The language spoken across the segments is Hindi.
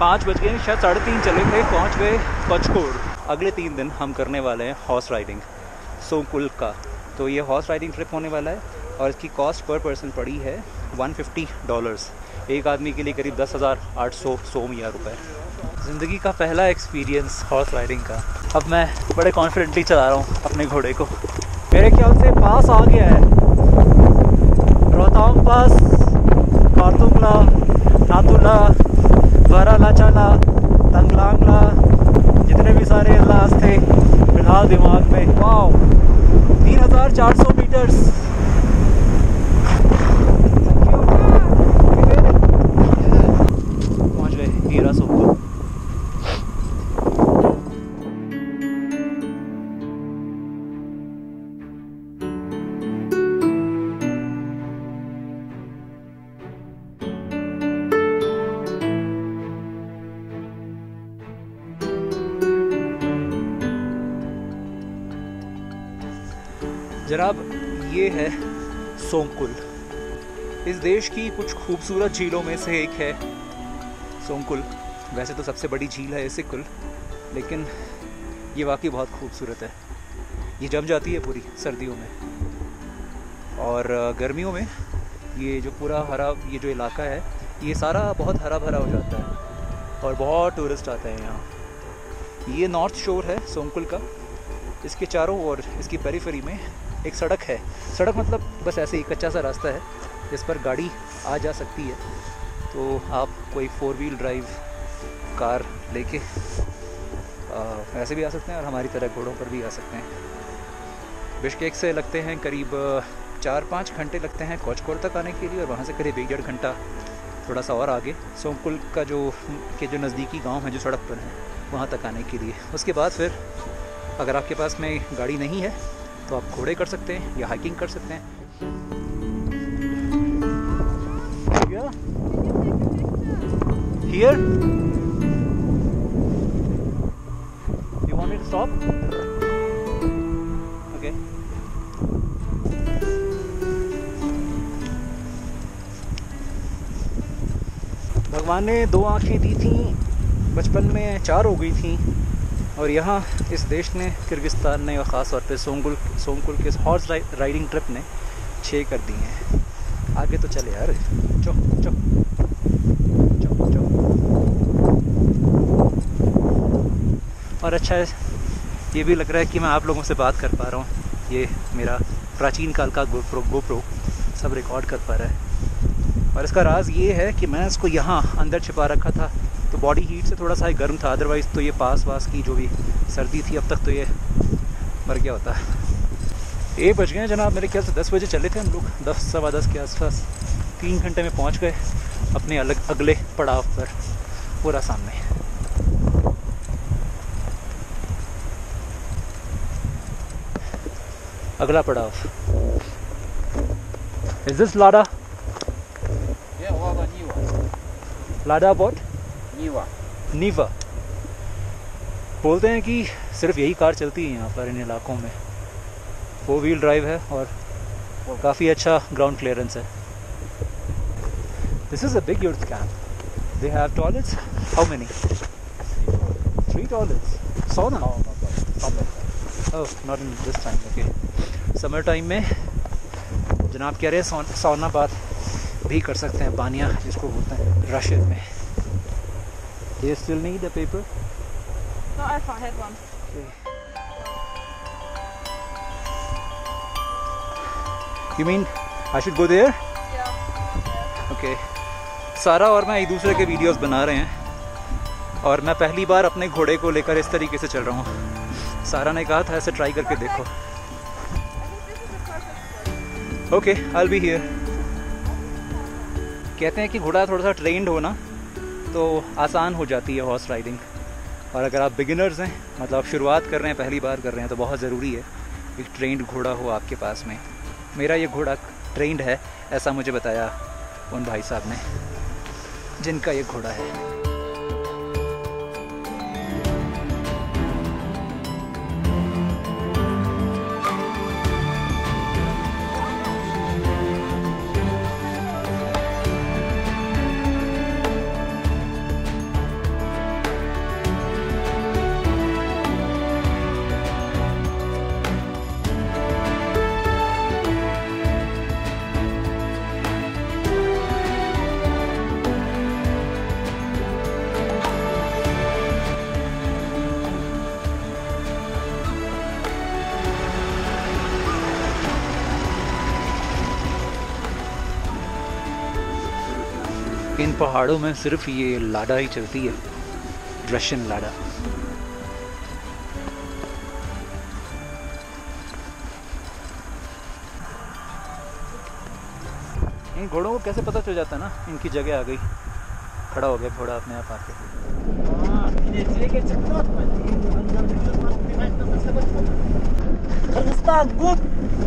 5 बज गए, शायद 3:30 चले थे, पहुँच गए कोचकोर। अगले 3 दिन हम करने वाले हैं हॉर्स राइडिंग सोंग कुल का। तो ये हॉर्स राइडिंग ट्रिप होने वाला है और इसकी कॉस्ट पर पर्सन पड़ी है $150। एक आदमी के लिए करीब 10,800 सोमिया रुपये। ज़िंदगी का पहला एक्सपीरियंस हॉर्स राइडिंग का। अब मैं बड़े कॉन्फिडेंटली चला रहा हूँ अपने घोड़े को। मेरे ख्याल से पास आ गया है, रोहतांग पास, कारतुंगला, नातुला, बारालाचा ला, तंगलांग ला, जितने भी सारे लाज थे फिलहाल दिमाग में। Wow, 3,400 metres. जनाब, ये है सोंग कुल। इस देश की कुछ खूबसूरत झीलों में से एक है सोंग कुल। वैसे तो सबसे बड़ी झील है इसी कुल, लेकिन ये वाकई बहुत खूबसूरत है। ये जम जाती है पूरी सर्दियों में, और गर्मियों में ये जो पूरा हरा, ये जो इलाका है ये सारा बहुत हरा भरा हो जाता है और बहुत टूरिस्ट आते हैं यहाँ। ये नॉर्थ शोर है सोंग कुल का। इसके चारों ओर, इसकी पेरीफेरी में एक सड़क है। सड़क मतलब बस ऐसे ही कच्चा सा रास्ता है जिस पर गाड़ी आ जा सकती है। तो आप कोई 4 व्हील ड्राइव कार लेके ऐसे भी आ सकते हैं और हमारी तरह घोड़ों पर भी आ सकते हैं। बिश्केक से लगते हैं करीब 4-5 घंटे लगते हैं कोचकोर तक आने के लिए, और वहाँ से करीब 1-1.5 घंटा थोड़ा सा और आगे सोंग कुल का जो नज़दीकी गाँव है जो सड़क पर है वहाँ तक आने के लिए। उसके बाद फिर अगर आपके पास में गाड़ी नहीं है तो आप घोड़े कर सकते हैं या हाइकिंग कर सकते हैं। Here? You want me to stop? Okay. भगवान ने 2 आँखें दी थी, बचपन में 4 हो गई थी, और यहाँ इस देश ने, किर्गिस्तान ने, और ख़ास तौर पे सोंग कुल के हॉर्स राइडिंग ट्रिप ने 6 कर दी हैं। आगे तो चले यार, चो चो चो चो। और अच्छा है, ये भी लग रहा है कि मैं आप लोगों से बात कर पा रहा हूँ। ये मेरा प्राचीन काल का गोप्रो सब रिकॉर्ड कर पा रहा है। और इसका राज ये है कि मैं इसको यहाँ अंदर छिपा रखा था, तो बॉडी हीट से थोड़ा सा गर्म था, अदरवाइज़ तो ये पास की जो भी सर्दी थी अब तक तो ये मर गया होता। 8 बज गए जनाब, मेरे ख्याल से 10 बजे चले थे हम लोग, 10-10:15 के आसपास। 3 घंटे में पहुंच गए अपने अगले पड़ाव पर, पूरा सामने। अगला पड़ाव, is this Lada? Lada but Niva बोलते हैं कि सिर्फ यही कार चलती है यहाँ पर इन इलाकों में। 4 व्हील ड्राइव है और काफ़ी अच्छा ग्राउंड क्लियरेंस है। This is a big youth camp. They have toilets. How many? 3 toilets. Sauna? Oh, not in this time. Okay, summer time में जनाब कह रहे हैं सौना बात भी कर सकते हैं, बानिया जिसको बोलते हैं रशियन में। Do you still need the paper? No, I had one. Okay. You mean I should go there? Yeah. Okay. सारा और मैं एक दूसरे के वीडियोस बना रहे हैं, और मैं पहली बार अपने घोड़े को लेकर इस तरीके से चल रहा हूँ। सारा ने कहा था ऐसे ट्राई करके देखो। Okay, I'll be here. कहते हैं कि घोड़ा थोड़ा सा ट्रेंड होना तो आसान हो जाती है हॉर्स राइडिंग, और अगर आप बिगिनर्स हैं, मतलब आप शुरुआत कर रहे हैं, पहली बार कर रहे हैं, तो बहुत ज़रूरी है एक ट्रेंड घोड़ा हो आपके पास में। मेरा ये घोड़ा ट्रेंड है, ऐसा मुझे बताया उन भाई साहब ने जिनका ये घोड़ा है। इन पहाड़ों में सिर्फ ये लाडा ही चलती है, रशियन लाडा। इन घोड़ों को कैसे पता चल जाता ना इनकी जगह आ गई, खड़ा हो गया घोड़ा अपने आप आके।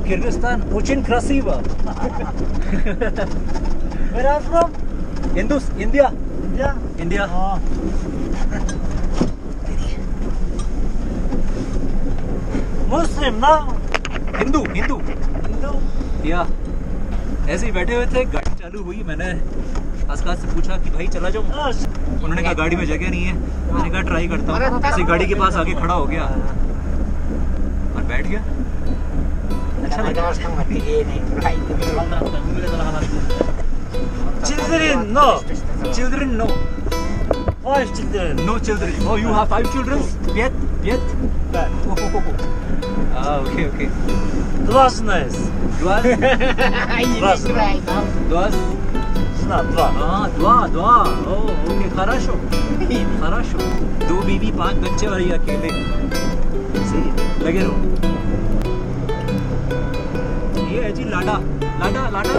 Kyrgyzstan, очень красиво. Where are you from? Indus, India. India. India. Oh. Muslim ना? Hindu, Hindu. Hindu. Yeah. ऐसे ही बैठे हुए थे, गाड़ी चालू हुई, मैंने आसपास से पूछा कि भाई चला जाऊँ? उन्होंने कहा गाड़ी में जगह नहीं है। मैंने कहा ट्राई करता हूँ। ऐसे गाड़ी के पास आके खड़ा हो गया और बैठ गया। Children, no. Children, no. Five children. No children. Oh, you have five children? Yet? Yet? Oh, oh, oh, oh. Ah, okay, okay. Два знаешь. Два? Два знаешь. Два? Знаю, два. Ah, два, два. Oh, okay, хорошо. Хорошо. दो बीवी, पांच बच्चे और ये अकेले। सही लगे रहो। ये है जी लाडा, लाडा, लाडा,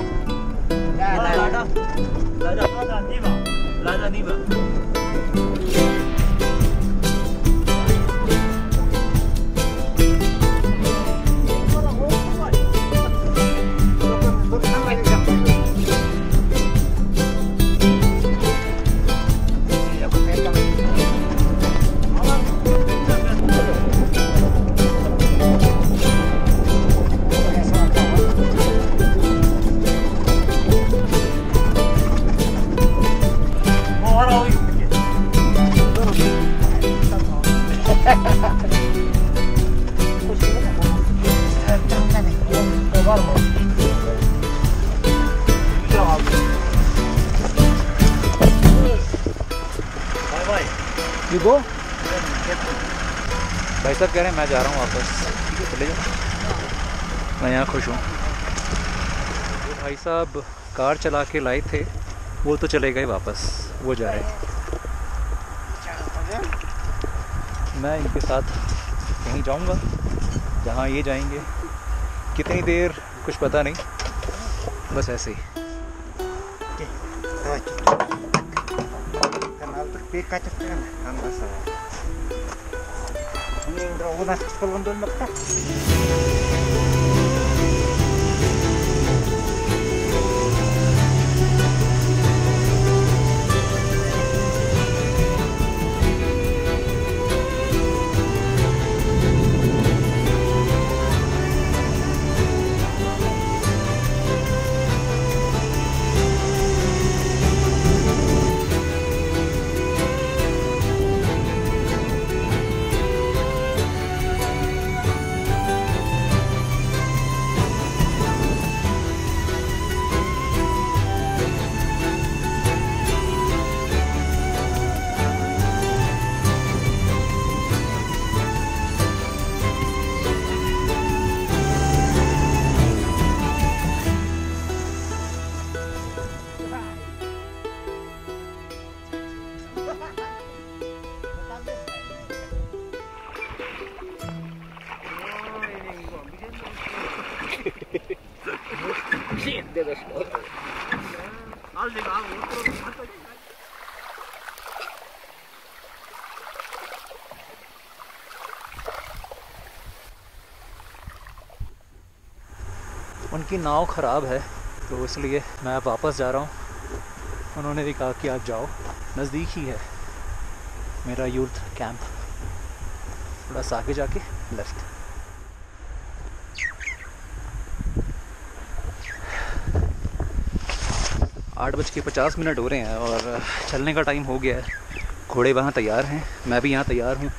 लाडा, लाडा, लाडा, लाडा नीवा, लाडा नीवा। भाई साहब कह रहे हैं मैं जा रहा हूँ वापस, चले जाओ, मैं यहाँ खुश हूँ। जो भाई साहब कार चला के लाए थे वो तो चले गए वापस, वो जा रहे थे। मैं इनके साथ कहीं जाऊँगा जहाँ ये जाएंगे, कितनी देर कुछ पता नहीं, बस ऐसे ही। उनकी नाव ख़राब है तो इसलिए मैं वापस जा रहा हूँ। उन्होंने भी कहा कि आप जाओ, नज़दीक ही है मेरा यूथ कैंप, थोड़ा सा आगे जाके लेफ्ट। आठ बज के 50 मिनट हो रहे हैं और चलने का टाइम हो गया है। घोड़े वहाँ तैयार हैं, मैं भी यहाँ तैयार हूँ।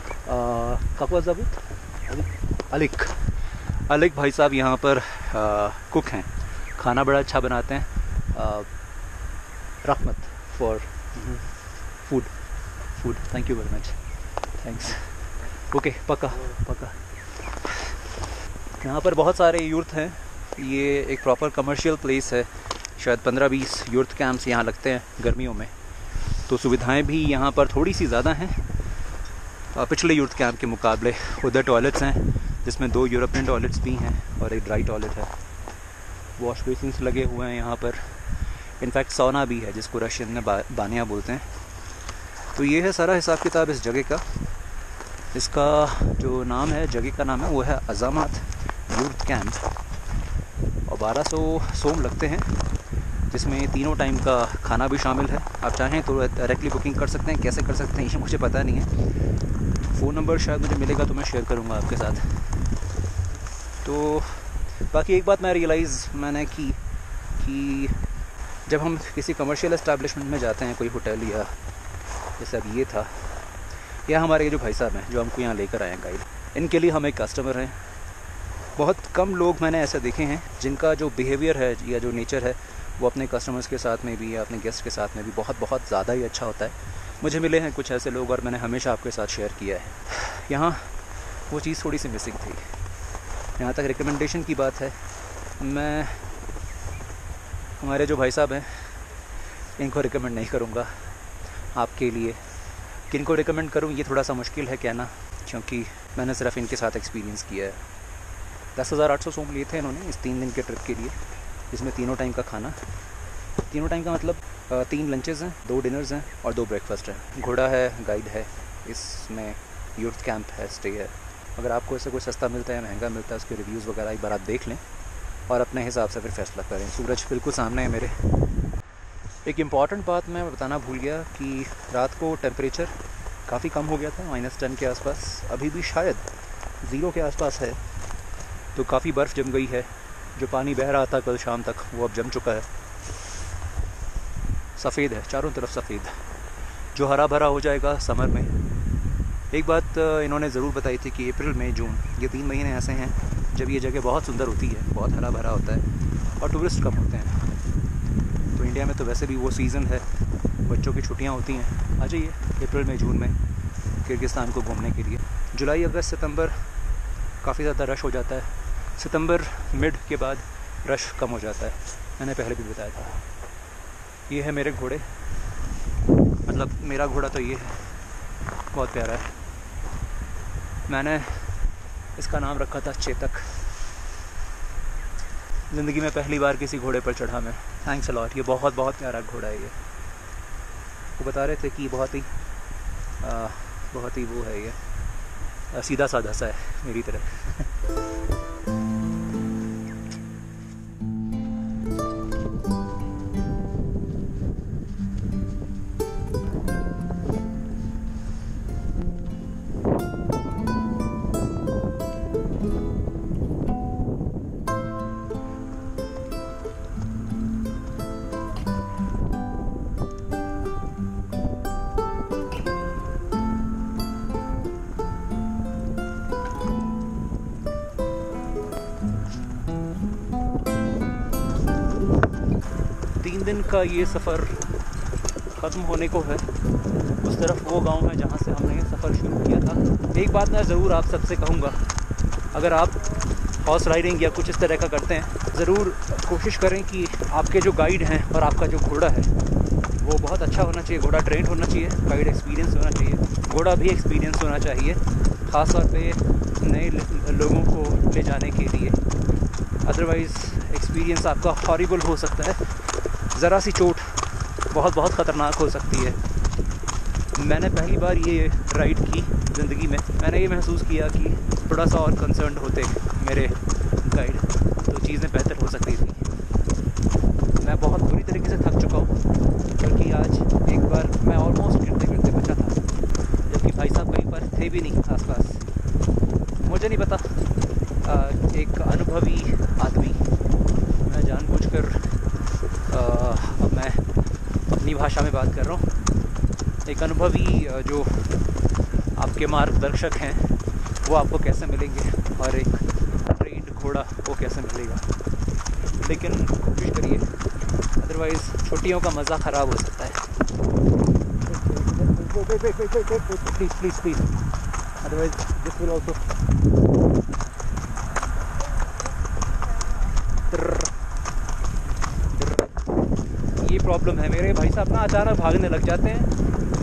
कपवा जबूत अलिक अलिक भाई साहब यहाँ पर कुक हैं, खाना बड़ा अच्छा बनाते हैं। Rahmat for food food, thank you very much, thanks. Okay पक्का पक्का। यहाँ पर बहुत सारे यूथ हैं, ये एक प्रॉपर कमर्शियल प्लेस है, शायद 15-20 यूर्थ कैंप्स यहाँ लगते हैं गर्मियों में, तो सुविधाएं भी यहाँ पर थोड़ी सी ज़्यादा हैं पिछले यूर्थ कैंप के मुकाबले। उधर टॉयलेट्स हैं जिसमें 2 यूरोपियन टॉयलेट्स भी हैं और एक ड्राई टॉयलेट है। वॉश बेसिन्स लगे हुए हैं यहाँ पर, इनफैक्ट सौना भी है जिसको रशियन में बानिया बोलते हैं। तो ये है सारा हिसाब किताब इस जगह का। इसका जो नाम है, जगह का नाम है, वो है अज़मत यूथ कैंप। और 1200 सोम लगते हैं जिसमें तीनों टाइम का खाना भी शामिल है। आप चाहें तो डायरेक्टली बुकिंग कर सकते हैं, कैसे कर सकते हैं ये मुझे पता नहीं है। फ़ोन नंबर शायद मुझे मिलेगा तो मैं शेयर करूँगा आपके साथ। तो बाकी एक बात मैं रियलाइज़ मैंने की कि जब हम किसी कमर्शियल एस्टैब्लिशमेंट में जाते हैं, कोई होटल या जैसे अब ये था, या हमारे जो भाई साहब हैं जो हमको यहाँ लेकर आए हैं गाइड, इनके लिए हम एक कस्टमर हैं। बहुत कम लोग मैंने ऐसे देखे हैं जिनका जो बिहेवियर है या जो नेचर है वो अपने कस्टमर्स के साथ में भी या अपने गेस्ट के साथ में भी बहुत ज़्यादा ही अच्छा होता है। मुझे मिले हैं कुछ ऐसे लोग और मैंने हमेशा आपके साथ शेयर किया है। यहाँ वो चीज़ थोड़ी सी मिसिंग थी। यहाँ तक रिकमेंडेशन की बात है, मैं हमारे जो भाई साहब हैं इनको रिकमेंड नहीं करूँगा आपके लिए। किनको रिकमेंड करूँ ये थोड़ा सा मुश्किल है कहना, क्योंकि मैंने सिर्फ इनके साथ एक्सपीरियंस किया है। 10,800 सोम लिए थे इन्होंने इस 3 दिन के ट्रिप के लिए, जिसमें तीनों टाइम का खाना, तीनों टाइम का मतलब 3 लंचेस हैं, 2 डिनर्स हैं और 2 ब्रेकफास्ट हैं। घोड़ा है, गाइड है, इसमें यूथ कैंप है, स्टे है। अगर आपको इससे कोई सस्ता मिलता है, महंगा मिलता है, उसके रिव्यूज़ वगैरह एक बार आप देख लें और अपने हिसाब से फिर फैसला करें। सूरज बिल्कुल सामने है मेरे। एक इम्पॉर्टेंट बात मैं बताना भूल गया कि रात को टेम्परेचर काफ़ी कम हो गया था, -10 के आसपास, अभी भी शायद 0 के आसपास है। तो काफ़ी बर्फ़ जम गई है, जो पानी बह रहा था कल शाम तक वो अब जम चुका है, सफ़ेद है चारों तरफ सफ़ेद, जो हरा भरा हो जाएगा समर में। एक बात इन्होंने ज़रूर बताई थी कि अप्रैल मई जून ये 3 महीने ऐसे हैं जब ये जगह बहुत सुंदर होती है, बहुत हरा भरा होता है और टूरिस्ट कम होते हैं। तो इंडिया में तो वैसे भी वो सीज़न है, बच्चों की छुट्टियाँ होती हैं, आ जाइए अप्रैल मई जून में किर्गिस्तान को घूमने के लिए। जुलाई अगस्त सितंबर काफ़ी ज़्यादा रश हो जाता है, सितंबर मिड के बाद रश कम हो जाता है, मैंने पहले भी बताया था। ये है मेरे घोड़े, मतलब मेरा घोड़ा तो ये है, बहुत प्यारा है। मैंने इसका नाम रखा था चेतक। ज़िंदगी में पहली बार किसी घोड़े पर चढ़ा मैं। Thanks a lot. ये बहुत प्यारा घोड़ा है। ये वो बता रहे थे कि बहुत ही वो है, ये सीधा साधा सा है मेरी तरह। दिन का ये सफ़र ख़त्म होने को है। उस तरफ वो गांव है जहां से हमने ये सफ़र शुरू किया था। एक बात मैं ज़रूर आप सबसे कहूँगा, अगर आप हॉर्स राइडिंग या कुछ इस तरह का करते हैं, ज़रूर कोशिश करें कि आपके जो गाइड हैं और आपका जो घोड़ा है वो बहुत अच्छा होना चाहिए। घोड़ा ट्रेंड होना चाहिए, गाइड एक्सपीरियंस होना चाहिए, घोड़ा भी एक्सपीरियंस होना चाहिए, ख़ासतौर पर नए लोगों को ले जाने के लिए। अदरवाइज़ एक्सपीरियंस आपका हॉरिबल हो सकता है, ज़रा सी चोट बहुत ख़तरनाक हो सकती है। मैंने पहली बार ये राइड की ज़िंदगी में, मैंने ये महसूस किया कि थोड़ा सा और कंसर्न होते मेरे गाइड तो चीज़ें बेहतर हो सकती थी। मैं बहुत बुरी तरीके से थक चुका हूँ, क्योंकि आज एक बार मैं ऑलमोस्ट गिरते बचा था, जबकि भाई साहब कहीं पर थे भी नहीं आसपास। मुझे नहीं पता, एक अनुभवी आदमी, मैं जानबूझकर अब मैं अपनी भाषा में बात कर रहा हूँ, एक अनुभवी जो आपके मार्गदर्शक हैं वो आपको कैसे मिलेंगे और एक ट्रेंड घोड़ा वो कैसे मिलेगा। लेकिन कोशिश करिए, अदरवाइज़ छुट्टियों का मज़ा ख़राब हो सकता है। Please otherwise this will also problem है। मेरे भाई साहब ना अचानक भागने लग जाते हैं।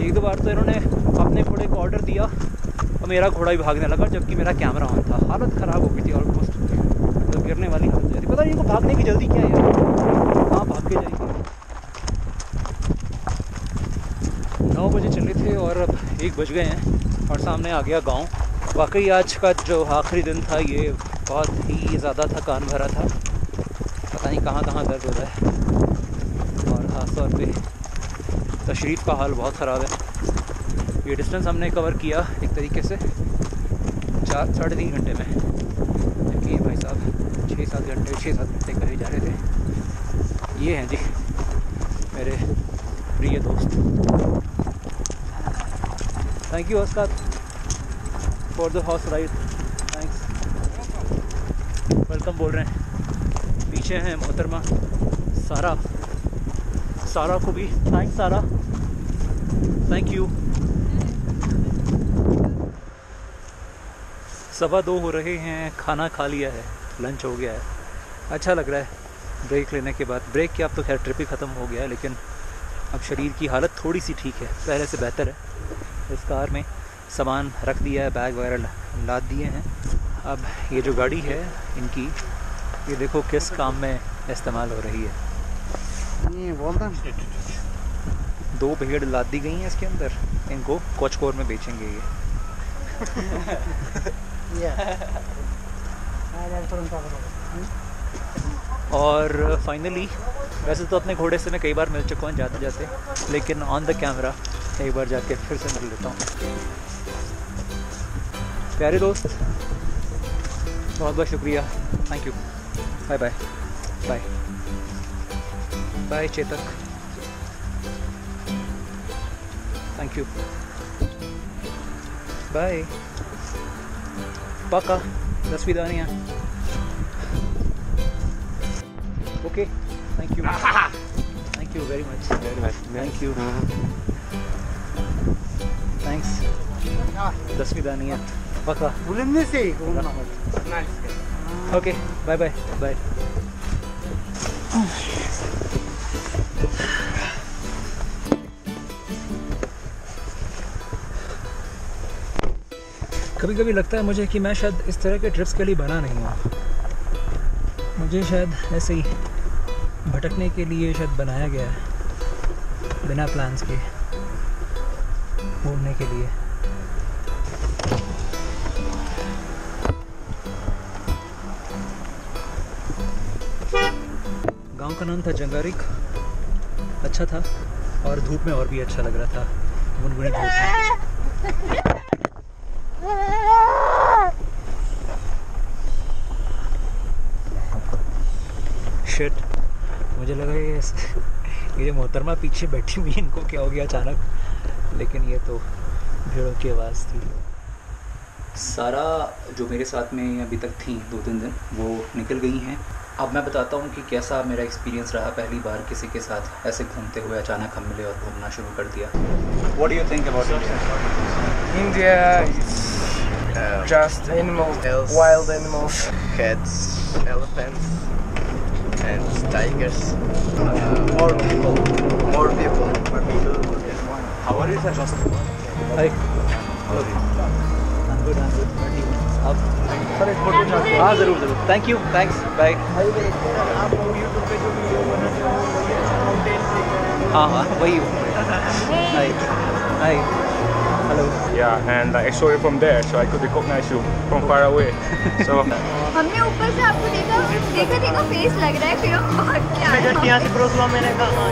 एक दो बार तो इन्होंने अपने घोड़े को ऑर्डर दिया और मेरा घोड़ा भी भागने लगा, जबकि मेरा कैमरा ऑन था। हालत ख़राब हो गई थी ऑलमोस्ट, मतलब गिरने वाली हालत हो थी। पता नहीं इनको भागने की जल्दी क्या है यार, कहाँ भाग के जाएंगे। 9 बजे चले थे और अब 1 बज गए हैं और सामने आ गया गाँव। वाकई आज का जो आखिरी दिन था ये बहुत ही ज़्यादा थकान भरा था। पता नहीं कहाँ कहाँ दर्द हो रहा है और ख़ासतौर पे तशरीफ़ का हाल बहुत ख़राब है। ये डिस्टेंस हमने कवर किया एक तरीके से 4 साढ़े 3 घंटे में, जबकि भाई साहब 6-7 घंटे कहीं जा रहे थे। ये हैं जी मेरे प्रिय दोस्त। थैंक यू उसका for the horse ride, welcome बोल रहे हैं। पीछे हैं मोहतरमा सारा, सारा को भी थैंक्स सारा, थैंक यू। 2:15 हो रहे हैं, खाना खा लिया है, लंच हो गया है, अच्छा लग रहा है ब्रेक लेने के बाद। ब्रेक क्या, अब तो खैर ट्रिप ही ख़त्म हो गया है, लेकिन अब शरीर की हालत थोड़ी सी ठीक है, पहले से बेहतर है। इस कार में सामान रख दिया है, बैग वगैरह लाद दिए हैं। अब ये जो गाड़ी है इनकी, ये देखो किस काम में इस्तेमाल हो रही है। दो भेड़ लाद दी गई हैं इसके अंदर, इनको कोचकोर में बेचेंगे ये। और फाइनली, वैसे तो अपने घोड़े से मैं कई बार मिल चुका हूँ जाते जाते, लेकिन ऑन द कैमरा एक बार जाके फिर से मिल लेता हूँ। प्यारे दोस्त बहुत बहुत शुक्रिया, thank you, bye bye bye bye Chetak, thank you, bye पाका 10 विदानिया, okay, thank you, thank you very much, thank you, thanks 10 विदानिया पका बुलंदी से घूमना मत। Okay bye bye bye. कभी कभी लगता है मुझे कि मैं शायद इस तरह के ट्रिप्स के लिए बना नहीं हूँ। मुझे शायद ऐसे ही भटकने के लिए शायद बनाया गया है, बिना प्लान्स के घूमने के लिए। का नाम था जंगारिक, अच्छा था और धूप में और भी अच्छा लग रहा था, गुनगुनी धूप में। शिट, मुझे लगा ये मोहतरमा पीछे बैठी हुई, इनको क्या हो गया अचानक, लेकिन ये तो भेड़ों की आवाज़ थी। सारा जो मेरे साथ में अभी तक थी 2-3 दिन, वो निकल गई हैं। अब मैं बताता हूँ कि कैसा मेरा एक्सपीरियंस रहा पहली बार किसी के साथ ऐसे घूमते हुए। अचानक हम मिले और घूमना शुरू कर दिया। What do you think about India? India is just animals, wild animals, cats, elephants, and tigers. More people. How are you, sir? Hi. I'm good. Sir एक फोटो चाहिए। हाँ ज़रूर, थैंक यू, थैंक्स, बाय। हाँ वही hi hello yeah and I saw you from there so I could recognise you from far away so हमने ऊपर से आपको देखा, फेस लग रहा है फिर। और क्या से मैंने कहा